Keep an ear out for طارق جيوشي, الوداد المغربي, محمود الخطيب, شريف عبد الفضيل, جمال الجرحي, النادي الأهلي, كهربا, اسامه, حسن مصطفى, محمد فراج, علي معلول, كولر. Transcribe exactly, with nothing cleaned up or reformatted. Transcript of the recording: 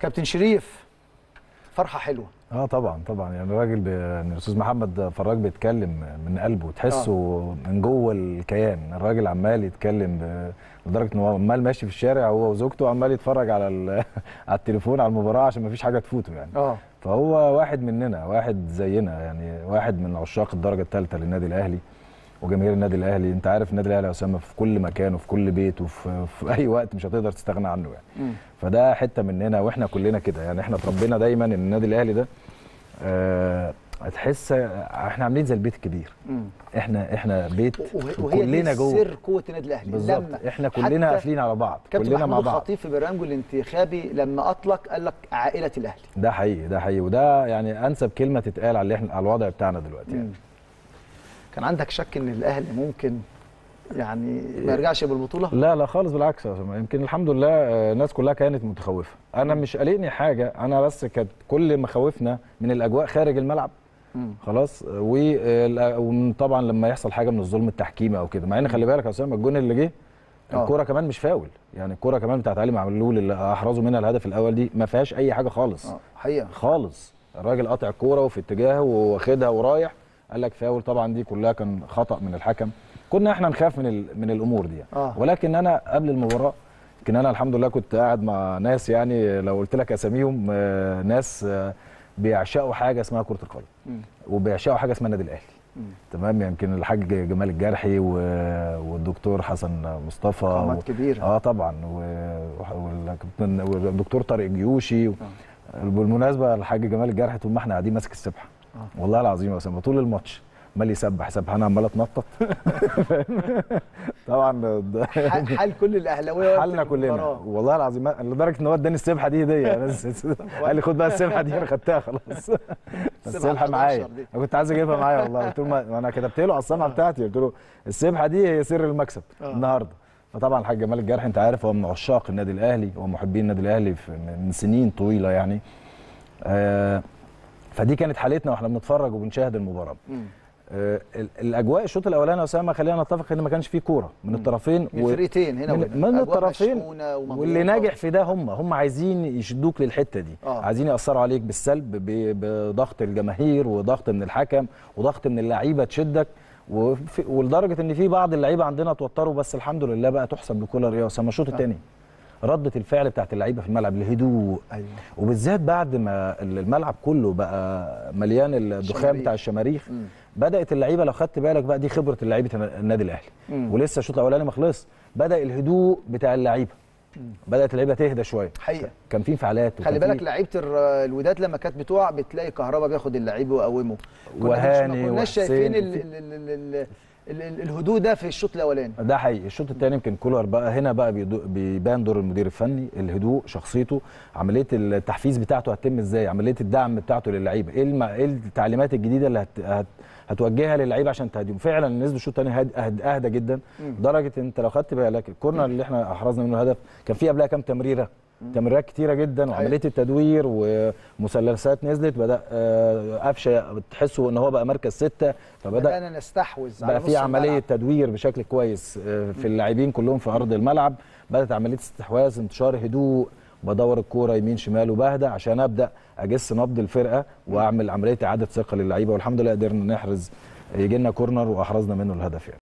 كابتن شريف، فرحه حلوه. اه طبعا طبعا، يعني الراجل ب... يعني الاستاذ محمد فراج بيتكلم من قلبه، تحسه آه. من جوه الكيان. الراجل عمال يتكلم ب... لدرجه ان هو عمال ماشي في الشارع هو وزوجته، عمال يتفرج على ال... على التليفون على المباراه عشان ما فيش حاجه تفوته يعني. اه فهو واحد مننا، واحد زينا يعني، واحد من عشاق الدرجه الثالثه للنادي الاهلي وجماهير النادي الاهلي. انت عارف النادي الاهلي يا اسامه في كل مكان وفي كل بيت وفي في اي وقت، مش هتقدر تستغنى عنه يعني. م. فده حته مننا واحنا كلنا كده يعني. احنا اتربينا دايما ان النادي الاهلي ده اه هتحس احنا عاملين زي البيت الكبير. م. احنا احنا بيت كلنا جوه. وهي دي سر قوه النادي الاهلي بالظبط، احنا كلنا قافلين على بعض، كلنا مع بعض. محمود الخطيب في برنامجه الانتخابي لما اطلق قال لك عائله الاهلي. ده حقيقي ده حقيقي، وده يعني انسب كلمه تتقال على احنا على الوضع بتاعنا دلوقتي يعني. م. كان عندك شك ان الاهلي ممكن يعني ما يرجعش بالبطوله؟ لا لا خالص، بالعكس. يمكن الحمد لله الناس كلها كانت متخوفه، انا مش قلقني حاجه، انا بس كانت كل مخاوفنا من الاجواء خارج الملعب. م. خلاص، وطبعا لما يحصل حاجه من الظلم التحكيمي او كده، مع ان خلي بالك يا اسامه الجون اللي جه الكوره كمان مش فاول يعني، الكوره كمان بتاعت علي معلول اللي احرزوا منها الهدف الاول دي ما فيهاش اي حاجه خالص. أوه. حقيقه خالص، الراجل قاطع الكوره وفي اتجاهه واخدها ورايح، قال لك فاول. طبعا دي كلها كان خطأ من الحكم، كنا احنا نخاف من من الامور دي يعني. آه. ولكن انا قبل المباراه كان انا الحمد لله كنت قاعد مع ناس، يعني لو قلت لك اساميهم آه ناس آه بيعشقوا حاجه اسمها كره القدم وبيعشقوا حاجه اسمها النادي الاهلي. م. تمام، يمكن يعني الحاج جمال الجرحي و... والدكتور حسن مصطفى و... كبير. اه طبعا و... والكابتن والدكتور طارق جيوشي و... آه. بالمناسبه الحاج جمال الجرحي طول ما احنا قاعدين ماسك السبحه. آه. والله العظيم يا اسامه طول الماتش عمال يسبح سبح، انا عمال اتنطط. طبعا حال كل الاهلاويه حالنا كلنا والله العظيم، لدرجه ان هو اداني السبحه دي هديه قال لي خد بقى السبحه دي، انا خدتها خلاص. السبحه معايا، انا كنت عايز اجيبها معايا والله، قلت له انا كتبت له على الصنعه بتاعتي، قلت له السبحه دي هي سر المكسب آه. النهارده. فطبعا الحاج جمال الجرحي انت عارف هو من عشاق النادي الاهلي ومحبين النادي الاهلي من سنين طويله يعني آه فدي كانت حالتنا واحنا بنتفرج وبنشاهد المباراه. آه الاجواء الشوط الاولاني يا اسامه خلينا نتفق ان ما كانش فيه كوره من الطرفين من الفرقتين هنا وهنا، من الطرفين، واللي ناجح في ده هم هم عايزين يشدوك للحته دي آه. عايزين ياثروا عليك بالسلب بضغط الجماهير وضغط من الحكم وضغط من اللعيبه تشدك، ولدرجه ان في بعض اللعيبه عندنا اتوتروا، بس الحمد لله بقى تحسب لكولر يا اسامه. الشوط الثاني آه. ردة الفعل بتاعت اللعيبه في الملعب، الهدوء أيوة. وبالذات بعد ما الملعب كله بقى مليان الدخان بتاع الشماريخ، م. بدات اللعيبه لو خدت بالك بقى، دي خبره لعيبه النادي الاهلي م. ولسه الشوط الاولاني ما خلص، بدا الهدوء بتاع اللعيبه، بدات اللعيبه تهدى شويه حقيقه، كان في انفعالات. خلي بالك لعيبه الوداد لما كانت بتقع بتلاقي كهربا بياخد اللعيب ويقومه، وهاني ما كناش شايفين ال ال ال ال الهدوء ده في الشوط الاولاني. ده حقيقي. الشوط الثاني يمكن كولر بقى هنا بقى بيبان دور المدير الفني، الهدوء، شخصيته، عمليه التحفيز بتاعته هتتم ازاي، عمليه الدعم بتاعته للعيبه، ايه ايه التعليمات الجديده اللي هت... هت... هتوجهها للعيبه عشان تهديهم. فعلا نزلوا الشوط الثاني هد... هد... اهدى جدا، لدرجه انت لو خدت بالك الكورنر اللي احنا احرزنا منه الهدف كان في قبلها كام تمريره، تمريرات كتيره جدا وعمليه التدوير ومثلثات نزلت، بدا قفشه تحسه ان هو بقى مركز سته، فبدا نستحوذ بقى في عمليه تدوير بشكل كويس في اللاعبين كلهم في ارض الملعب، بدات عمليه استحواذ، انتشار، هدوء، بدور الكوره يمين شمال وبهدى عشان ابدا اجس نبض الفرقه واعمل عمليه اعاده ثقه للعيبه، والحمد لله قدرنا نحرز، يجي لنا كورنر واحرزنا منه الهدف يعني.